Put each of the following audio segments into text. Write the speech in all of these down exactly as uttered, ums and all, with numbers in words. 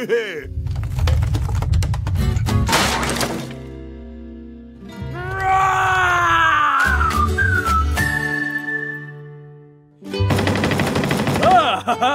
Oh, oh, oh, oh.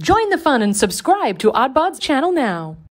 Join the fun and subscribe to Oddbods channel now.